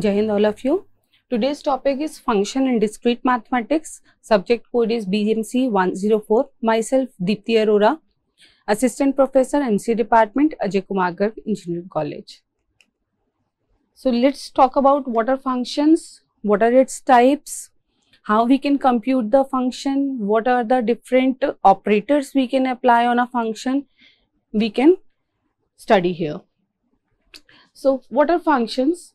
Jai Hind all of you. Today's topic is function in discrete mathematics. Subject code is BMC 104. Myself Deepthi Arora, assistant professor MC department, Ajay Kumar Garg Engineering College. So let's talk about what are functions, what are its types, how we can compute the function, what are the different operators we can apply on a function. We can study here. So what are functions?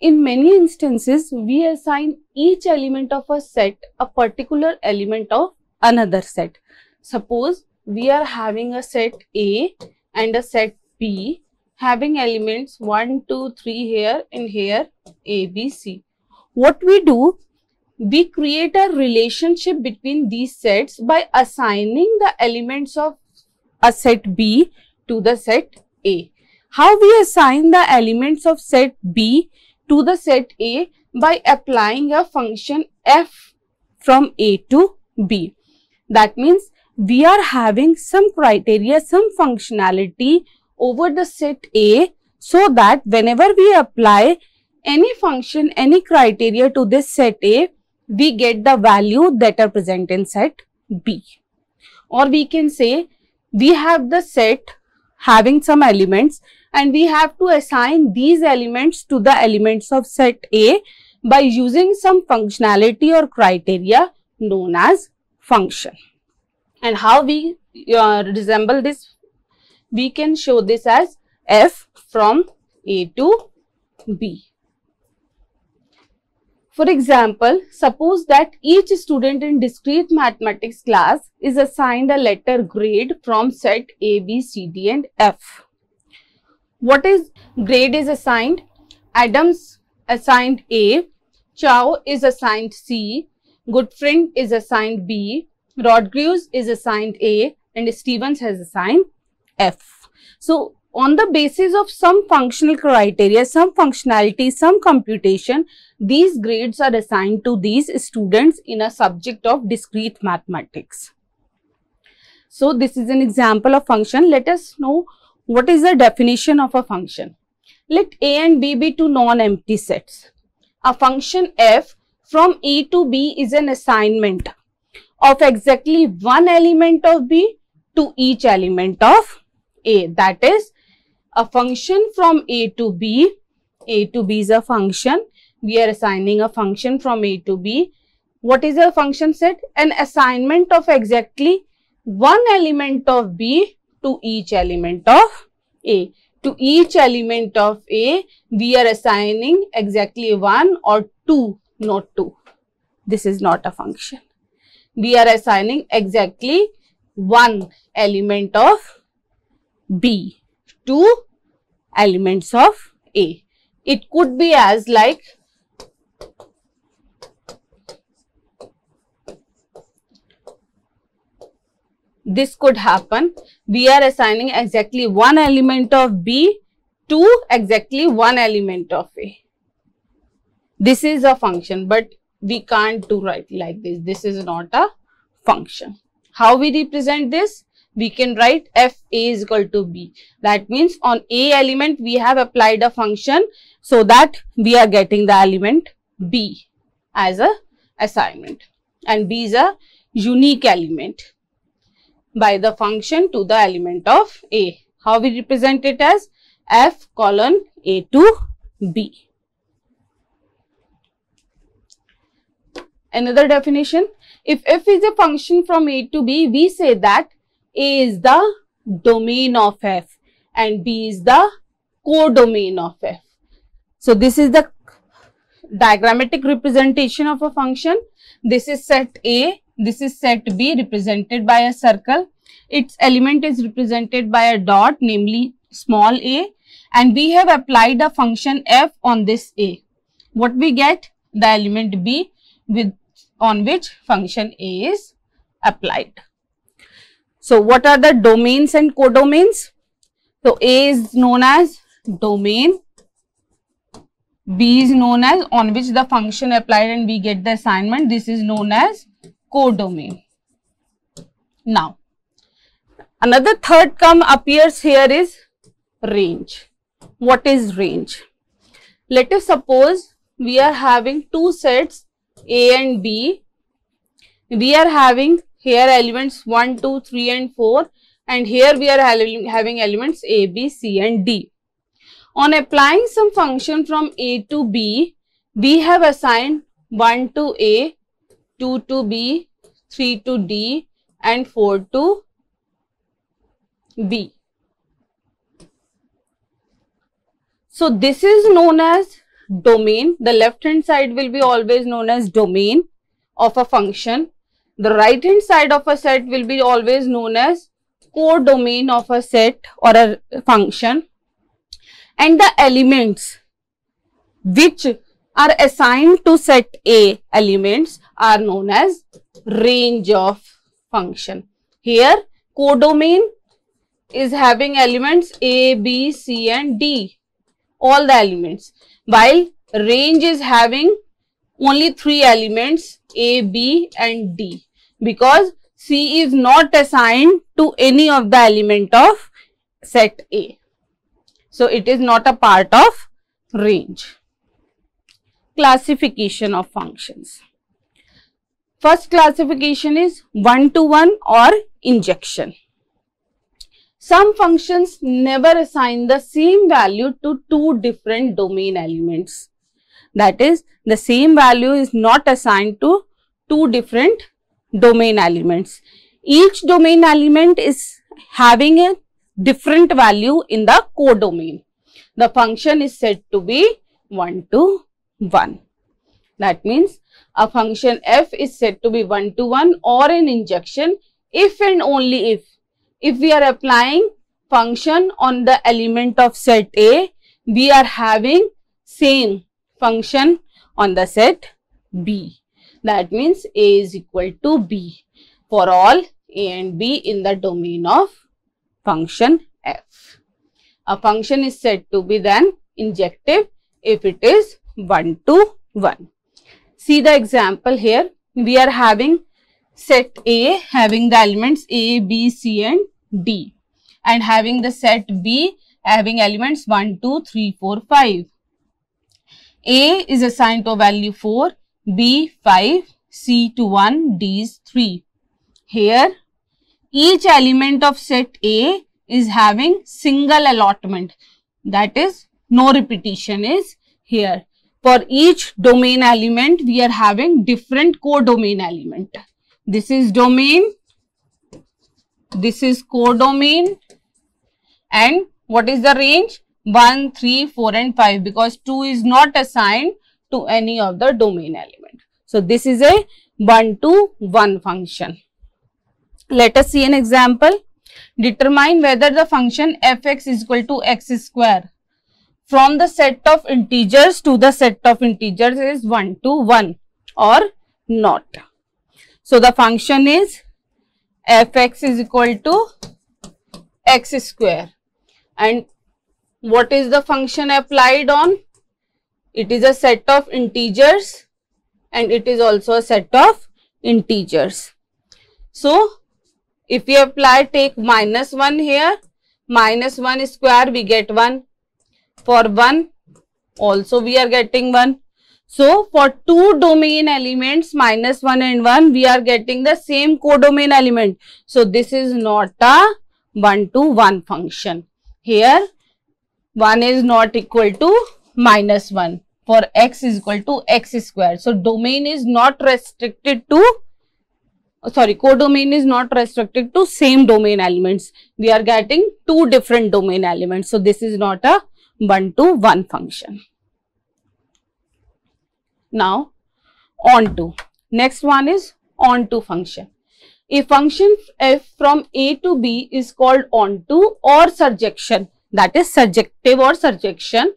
In many instances, we assign each element of a set a particular element of another set. Suppose we are having a set A and a set B having elements 1, 2, 3 here and here A, B, C. What we do, we create a relationship between these sets by assigning the elements of a set B to the set A. How we assign the elements of set B to the set A? By applying a function f from A to B. That means we are having some criteria, some functionality over the set A, so that whenever we apply any function, any criteria to this set A, we get the value that are present in set B. Or we can say we have the set having some elements and we have to assign these elements to the elements of set A by using some functionality or criteria known as function. And how we resemble this, we can show this as f from A to B. For example, suppose that each student in discrete mathematics class is assigned a letter grade from set A, B, C, D and F. What is grade is assigned? Adams assigned A, Chow is assigned C, Goodfriend is assigned B, Rodgreaves is assigned A and Stevens has assigned F. So, on the basis of some functional criteria, some functionality, some computation, these grades are assigned to these students in a subject of discrete mathematics. So, this is an example of function. Let us know what is the definition of a function. Let A and B be two non-empty sets. A function f from A to B is an assignment of exactly one element of B to each element of A. That is, a function from A to B is a function, we are assigning a function from A to B. What is a function set? An assignment of exactly one element of B to each element of A. To each element of A, we are assigning exactly one or two, not two. This is not a function. We are assigning exactly one element of B to elements of A. It could be as like this could happen. We are assigning exactly one element of B to exactly one element of A. This is a function, but we can't do right like this. This is not a function. How we represent this? We can write f A is equal to B. That means on A element we have applied a function so that we are getting the element B as a assignment, and B is a unique element by the function to the element of A. How we represent it as f colon A to B. Another definition, if f is a function from A to B, we say that A is the domain of f and B is the codomain of f. So, this is the diagrammatic representation of a function. This is set A, this is set B represented by a circle. Its element is represented by a dot, namely small a, and we have applied a function f on this A. What we get? The element B on which function A is applied. So, what are the domains and codomains? So, A is known as domain, B is known as on which the function applied and we get the assignment. This is known as codomain. Now, another third term appears here is range. What is range? Let us suppose we are having two sets A and B. We are having here elements 1, 2, 3 and 4, and here we are having elements A, B, C and D. On applying some function from A to B, we have assigned 1 to A, 2 to B, 3 to D and 4 to B. So this is known as domain. The left hand side will be always known as domain of a function. The right hand side of a set will be always known as codomain of a set or a function. And the elements which are assigned to set A elements are known as range of function. Here codomain is having elements A, B, C and D, all the elements, while range is having only three elements A, B and D, because C is not assigned to any of the element of set A. So it is not a part of range. Classification of functions. First classification is one-to-one or injection. Some functions never assign the same value to two different domain elements. That is, the same value is not assigned to two different domain elements. Each domain element is having a different value in the codomain. The function is said to be one-to-one. That means a function f is said to be one-to-one or an injection if and only if we are applying function on the element of set A, we are having same function on the set B. That means A is equal to B for all A and B in the domain of function f. A function is said to be then injective if it is one-to-one. See the example here. We are having set A having the elements A, B, C and D, and having the set B having elements 1, 2, 3, 4, 5. A is assigned to a value 4, B 5, C to 1, D is 3. Here each element of set A is having single allotment, that is no repetition is here. For each domain element, we are having different codomain element. This is domain, this is codomain, and what is the range? 1, 3, 4 and 5, because 2 is not assigned to any of the domain element. So this is a one-to-one function. Let us see an example. Determine whether the function fx is equal to x square from the set of integers to the set of integers is one-to-one or not. So the function is fx is equal to x square, and what is the function applied on? It is a set of integers, and it is also a set of integers. So if we apply, take minus 1 here, minus 1 square we get 1, for 1 also we are getting 1. So for two domain elements minus 1 and 1, we are getting the same codomain element. So this is not a one-to-one function. Here 1 is not equal to minus 1 for x is equal to x square. So domain is not restricted to, sorry, codomain is not restricted to same domain elements. We are getting two different domain elements. So this is not a one-to-one function. Now on to next one is on to function. A function f from A to B is called on to or surjection, that is surjective or surjection,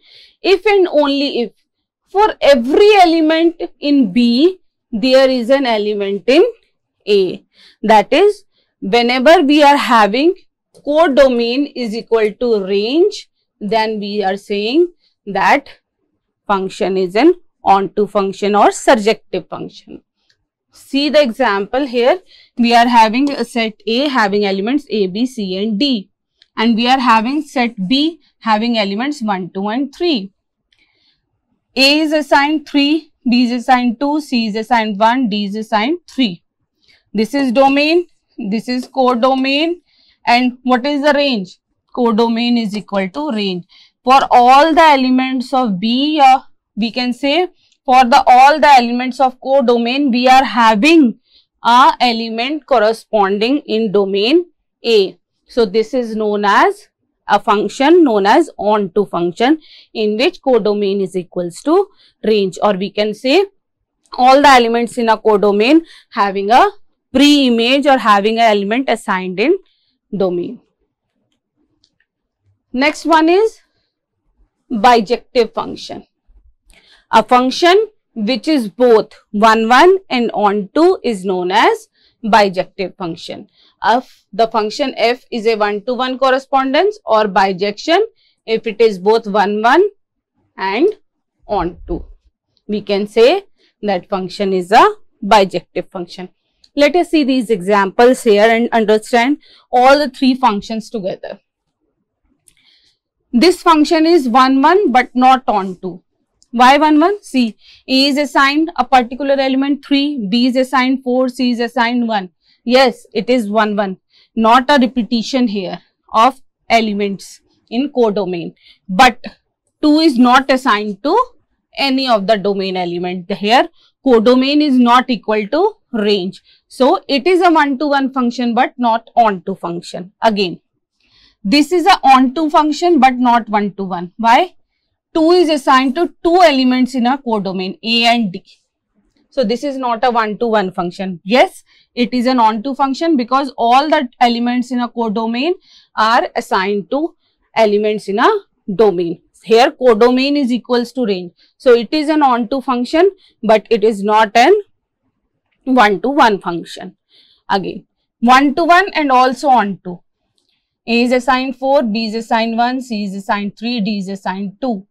if and only if for every element in B there is an element in A. That is, whenever we are having codomain is equal to range, then we are saying that function is an onto function or surjective function. See the example here. We are having a set A having elements A, B, C and D, and we are having set B having elements 1, 2 and 3. A is assigned 3, B is assigned 2, C is assigned 1, D is assigned 3. This is domain, this is codomain, and what is the range? Codomain is equal to range. For all the elements of B, we can say for the all the elements of codomain, we are having a element corresponding in domain A. So this is known as a function known as onto function, in which codomain is equals to range, or we can say all the elements in a codomain having a pre-image or having an element assigned in domain. Next one is bijective function. A function which is both one and onto is known as bijective function. If the function f is a one-to-one correspondence, or bijection if it is both one and onto, we can say that function is a bijective function. Let us see these examples here and understand all the three functions together. This function is one but not onto. Why one? See, A is assigned a particular element 3, B is assigned 4, C is assigned 1. Yes, it is one, not a repetition here of elements in codomain. But 2 is not assigned to any of the domain element. Here, codomain is not equal to range. So, it is a one-to-one function but not onto function. Again, this is a onto function but not one-to-one. Why? 2 is assigned to two elements in a codomain A and D. So this is not a one-to-one function. Yes, it is an onto function because all the elements in a codomain are assigned to elements in a domain. Here codomain is equals to range. So it is an onto function but it is not an one-to-one function. Again, one-to-one and also onto. A is assigned 4, B is assigned 1, C is assigned 3, D is assigned 2.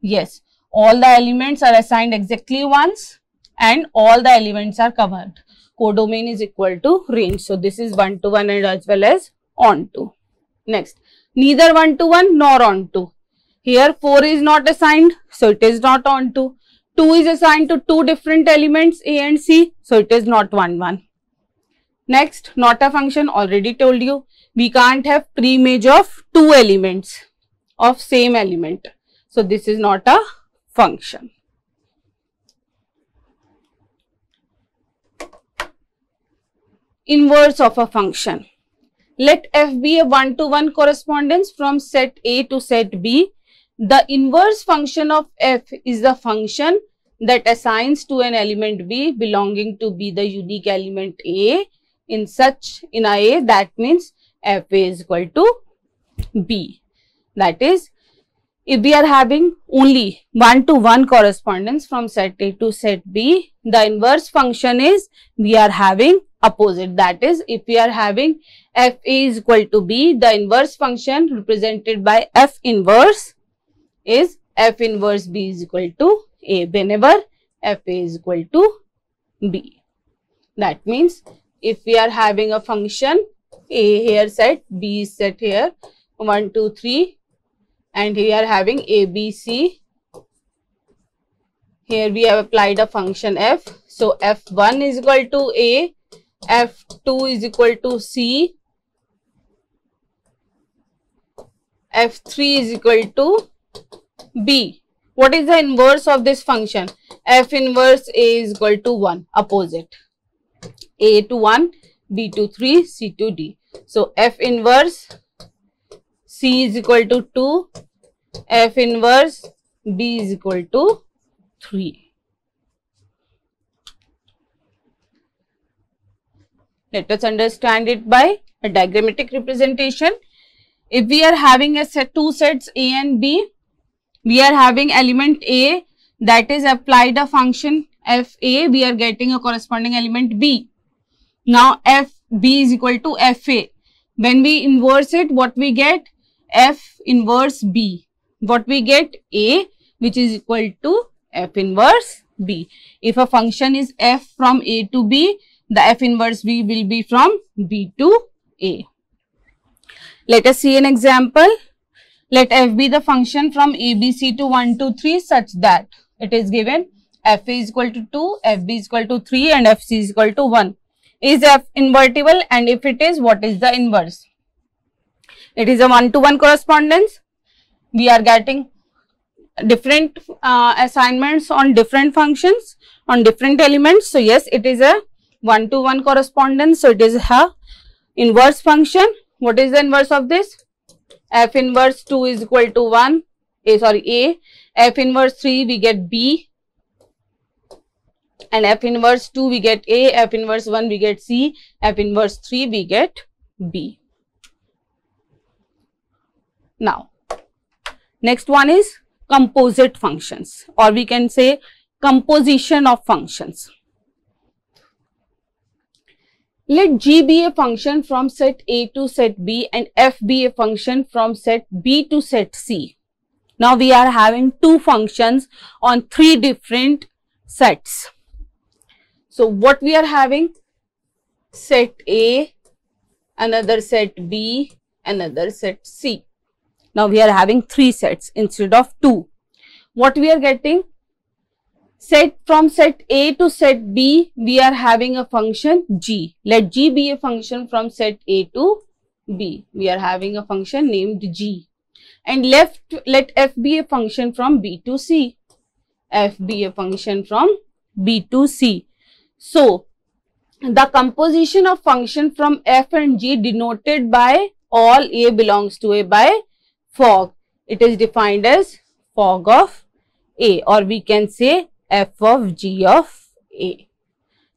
Yes, all the elements are assigned exactly once and all the elements are covered. Codomain is equal to range. So this is one to one and as well as onto. Next, neither one to one nor onto. Here 4 is not assigned, so it is not onto. 2 is assigned to two different elements A and C, so it is not one. Next, not a function, already told you. We can't have pre-image of two elements of same element. So this is not a function. Inverse of a function. Let f be a one-to-one correspondence from set A to set B. The inverse function of f is the function that assigns to an element B belonging to B the unique element A in A. That means f is equal to B. That is, if we are having only one-to-one correspondence from set A to set B, the inverse function is we are having opposite. That is, if we are having f A is equal to B, the inverse function represented by f inverse is f inverse B is equal to A whenever f A is equal to B. That means, if we are having a function A here set, B is set here 1, 2, 3. And here having A, B, C. Here we have applied a function f. So f1 is equal to A, f2 is equal to C, f3 is equal to B. What is the inverse of this function? F inverse A is equal to 1, opposite. A to 1, B to 3, C to D. So f inverse C is equal to 2, f inverse B is equal to 3. Let us understand it by a diagrammatic representation. If we are having a set, two sets A and B, we are having element A, that is applied a function f A, we are getting a corresponding element B. Now f B is equal to f A. When we inverse it, what we get? F inverse B. What we get? A, which is equal to f inverse B. If a function is f from A to B, the f inverse B will be from B to A. Let us see an example. Let f be the function from A, B, C to 1, 2, 3 such that It is given F is equal to 2, FB is equal to 3 and FC is equal to 1. Is F invertible, and if it is, what is the inverse? It is a 1-to-1 correspondence. We are getting different assignments on different functions, on different elements. So, yes, it is a 1-to-1 correspondence. So, it is a inverse function. What is the inverse of this? F inverse 2 is equal to 1, A. F inverse 3 we get B, and F inverse 2 we get A, F inverse 1 we get C, F inverse 3 we get B. Now, next one is composite functions, or we can say composition of functions. Let G be a function from set A to set B and F be a function from set B to set C. Now, we are having two functions on three different sets. So, what we are having? Set A, another set B, another set C. Now, we are having three sets instead of two. What we are getting? Set from set A to set B, we are having a function G. Let G be a function from set A to B. We are having a function named G. And let F be a function from B to C. F be a function from B to C. So, the composition of function from F and G denoted by all A belongs to A by fog. It is defined as fog of A, or we can say F of G of A.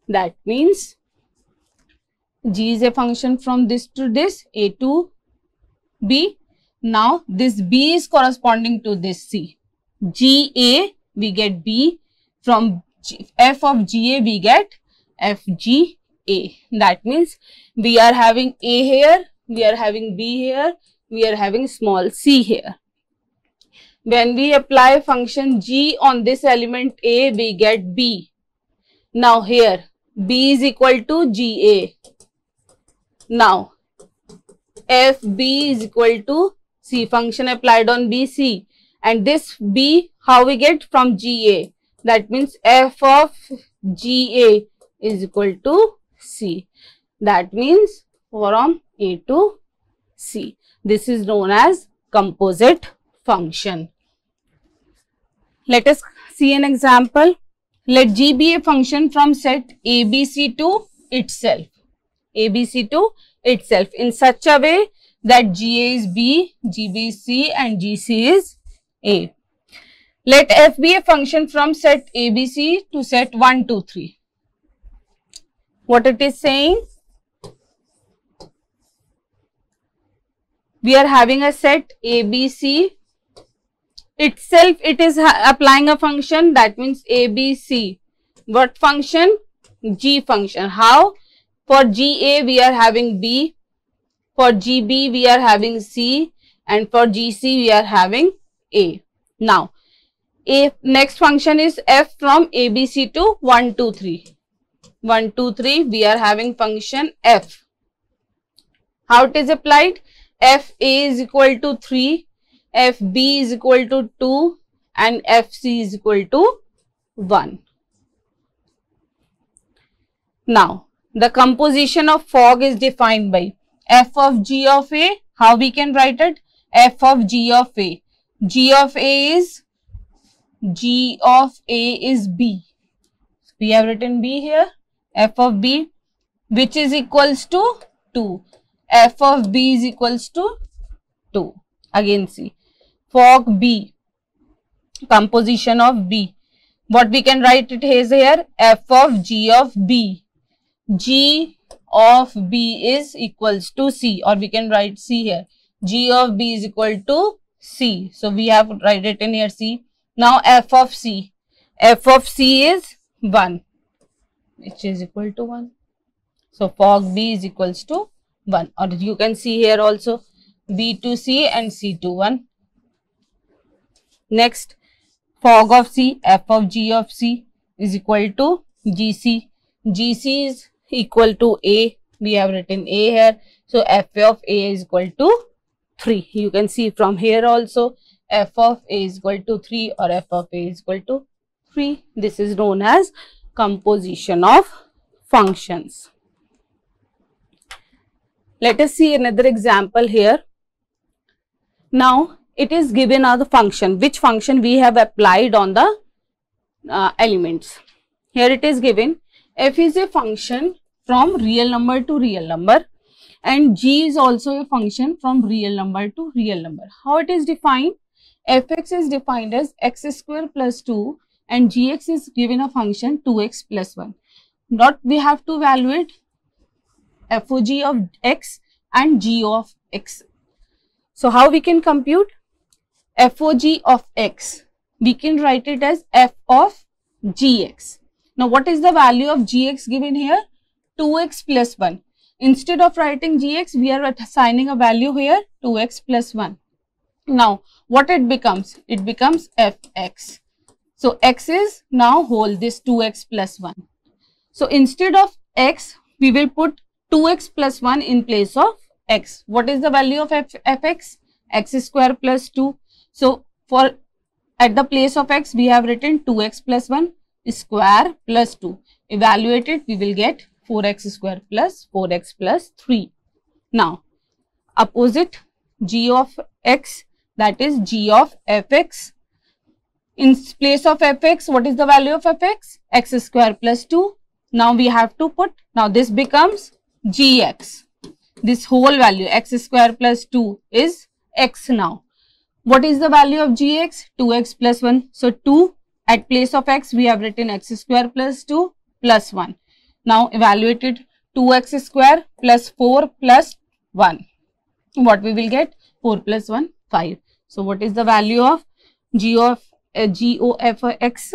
That means G is a function from this to this, A to B. Now, this B is corresponding to this C. G A we get B, from F of G A we get F G A. That means we are having A here, we are having B here, we are having small c here. When we apply function G on this element A, we get B. Now, here B is equal to G A. Now, F B is equal to C, function applied on B C, and this B how we get? From G A. That means F of G A is equal to C. That means from A to C. This is known as composite function. Let us see an example. Let G be a function from set ABC to itself. ABC to itself in such a way that GA is B, GB is C, and GC is A. Let F be a function from set ABC to set 1, 2, 3. What it is saying? We are having a set ABC. Itself, it is applying a function, that means ABC. What function? G function. How? For GA, we are having B. For GB, we are having C. And for GC, we are having A. Now, next function is F from ABC to 1, 2, 3. 1, 2, 3, we are having function F. How it is applied? F A is equal to 3, F B is equal to 2, and F C is equal to 1. Now, the composition of fog is defined by F of G of A. How we can write it? F of G of A. G of A is B. We have written B here. F of B, which is equals to 2. F of B is equals to 2. Again, see, fog B, composition of B. What we can write it is here, F of G of B. G of B is equals to C, or we can write C here. G of B is equal to C. So, we have written here C. Now, F of C. F of C is 1, which is equal to 1. So, fog B is equals to 1, or you can see here also B to C and C to 1. Next, fog of C, F of G of C is equal to GC. GC is equal to A. We have written A here. So, F of A is equal to 3. You can see from here also F of A is equal to 3 or F of A is equal to free. This is known as composition of functions. Let us see another example here. Now it is given as a function, which function we have applied on the elements. Here it is given f is a function from real number to real number and g is also a function from real number to real number. How it is defined? fx is defined as x square plus 2 and gx is given a function 2x plus 1. Not we have to evaluate fog of x and g of x. So how we can compute fog of x? We can write it as f of gx. Now what is the value of gx given here? 2x plus 1. Instead of writing gx, we are assigning a value here 2x plus 1. Now what it becomes? It becomes fx. So x is now whole, this 2x plus 1. So instead of x, we will put 2x plus 1 in place of x. What is the value of fx? X square plus 2. So for at the place of x, we have written 2x plus 1 square plus 2. Evaluate it, we will get 4x square plus 4x plus 3. Now opposite g of x, that is g of fx. In place of fx, what is the value of fx? X square plus 2. Now we have to put, now this becomes gx. This whole value x square plus 2 is x now. What is the value of gx? 2x plus 1. So 2 at place of x, we have written x square plus 2 plus 1. Now evaluate it, 2x square plus 4 plus 1. What we will get? 4 plus 1, 5. So what is the value of g of x?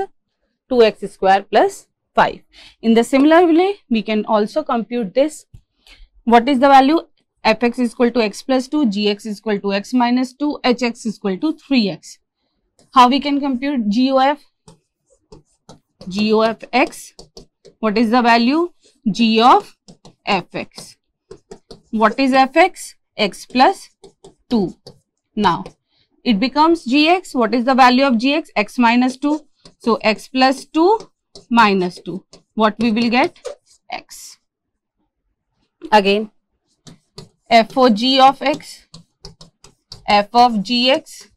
2x square plus 5. In the similar way, we can also compute this. What is the value? fx is equal to x plus 2, gx is equal to x minus 2, hx is equal to 3x. How we can compute g of x? What is the value? G of fx. What is fx? X plus 2. Now it becomes gx. What is the value of gx? X minus 2. So x plus 2 minus 2. What we will get? X. Again, fog of x, f of gx.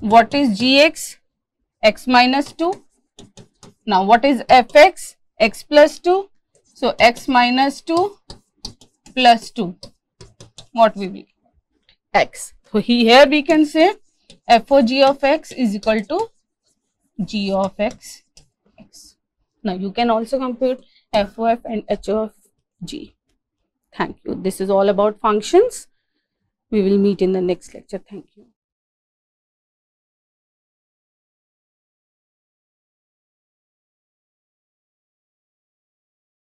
What is gx? X minus 2. Now what is fx? X plus 2. So x minus 2 plus 2. What will be x? So here we can say fog of x is equal to g of x, x. Now you can also compute f of and h of g. Thank you. This is all about functions. We will meet in the next lecture. Thank you.